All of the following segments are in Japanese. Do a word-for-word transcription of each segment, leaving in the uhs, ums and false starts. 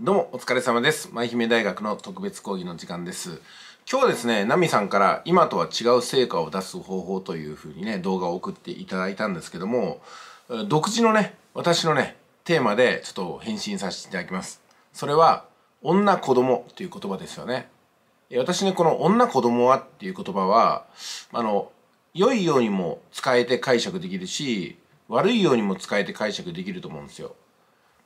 どうもお疲れ様です。舞姫大学の特別講義の時間です。今日はですね、ナミさんから今とは違う成果を出す方法というふうにね、動画を送っていただいたんですけども、独自のね、私のね、テーマでちょっと返信させていただきます。それは、女子供という言葉ですよね。私ね、この女子供はっていう言葉は、あの、良いようにも使えて解釈できるし、悪いようにも使えて解釈できると思うんですよ。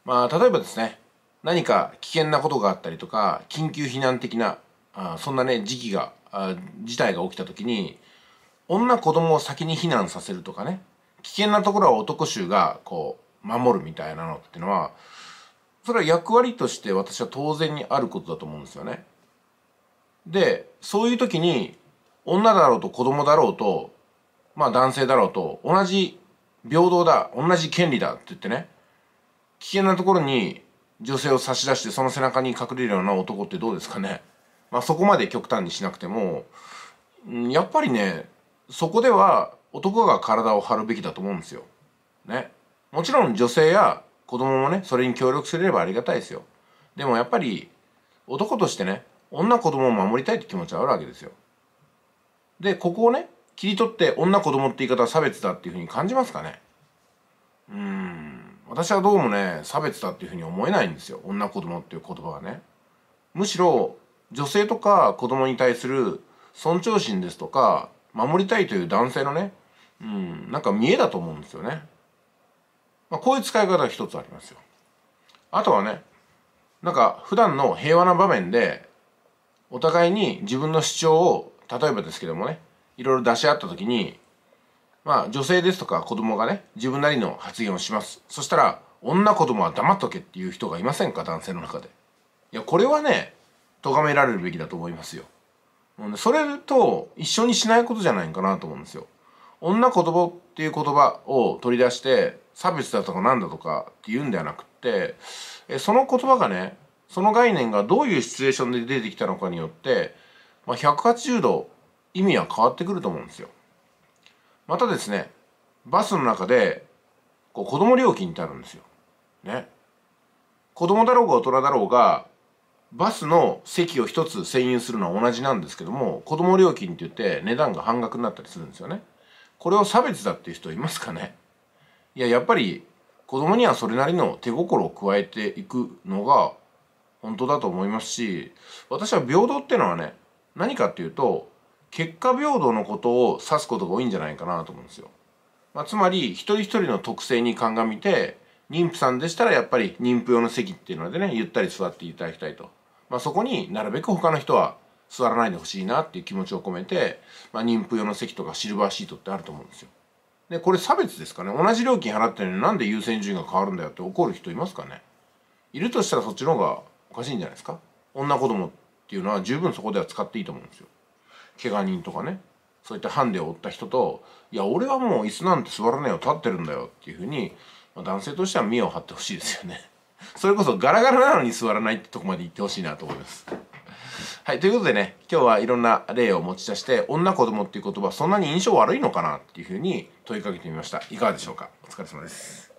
まあ、例えばですね、何か危険なことがあったりとか、緊急避難的な、あそんなね、時期が、あ事態が起きた時に、女子供を先に避難させるとかね、危険なところは男衆がこう、守るみたいなのっていうのは、それは役割として私は当然にあることだと思うんですよね。で、そういう時に、女だろうと子供だろうと、まあ男性だろうと、同じ平等だ、同じ権利だって言ってね、危険なところに、女性を差し出してその背中に隠れるような男ってどうですかね。まあそこまで極端にしなくても、やっぱりね、そこでは男が体を張るべきだと思うんですよ。ね。もちろん女性や子供もね、それに協力すれればありがたいですよ。でもやっぱり男としてね、女子供を守りたいって気持ちはあるわけですよ。で、ここをね、切り取って女子供って言い方は差別だっていうふうに感じますかね。うーん。私はどうもね、差別だっていうふうに思えないんですよ。女子供っていう言葉はね。むしろ、女性とか子供に対する尊重心ですとか、守りたいという男性のね、うん、なんか見えだと思うんですよね。まあ、こういう使い方が一つありますよ。あとはね、なんか普段の平和な場面で、お互いに自分の主張を、例えばですけどもね、いろいろ出し合った時に、まあ女性ですとか子供がね、自分なりの発言をします。そしたら、女子供は黙っとけっていう人がいませんか、男性の中で。いや、これはね、咎められるべきだと思いますよ。それと一緒にしないことじゃないかなと思うんですよ。女子供っていう言葉を取り出して、差別だとかなんだとかって言うんではなくって、その言葉がね、その概念がどういうシチュエーションで出てきたのかによって、まあ、ひゃくはちじゅうど意味は変わってくると思うんですよ。またですね、バスの中で、こう、子供料金ってあるんですよ。ね。子供だろうが大人だろうが、バスの席を一つ占有するのは同じなんですけども、子供料金って言って値段が半額になったりするんですよね。これを差別だっていう人いますかね。いや、やっぱり、子供にはそれなりの手心を加えていくのが、本当だと思いますし、私は平等ってのはね、何かっていうと、結果平等のことを指すことが多いんじゃないかなと思うんですよ。まあ、つまり一人一人の特性に鑑みて、妊婦さんでしたらやっぱり妊婦用の席っていうのでね、ゆったり座っていただきたいと。まあ、そこになるべく他の人は座らないでほしいなっていう気持ちを込めて、まあ、妊婦用の席とかシルバーシートってあると思うんですよ。で、これ差別ですかね。同じ料金払ってるのになんで優先順位が変わるんだよって怒る人いますかね。いるとしたらそっちの方がおかしいんじゃないですか。女子供っていうのは十分そこでは使っていいと思うんですよ。怪我人とかね、そういったハンデを負った人と、いや、俺はもう椅子なんて座らねえよ、立ってるんだよっていうふうに、まあ、男性としては見栄を張ってほしいですよね。それこそガラガラなのに座らないってとこまで行ってほしいなと思います。はい、ということでね、今日はいろんな例を持ち出して、女子供っていう言葉、そんなに印象悪いのかなっていうふうに問いかけてみました。いかがでしょうか。お疲れ様です。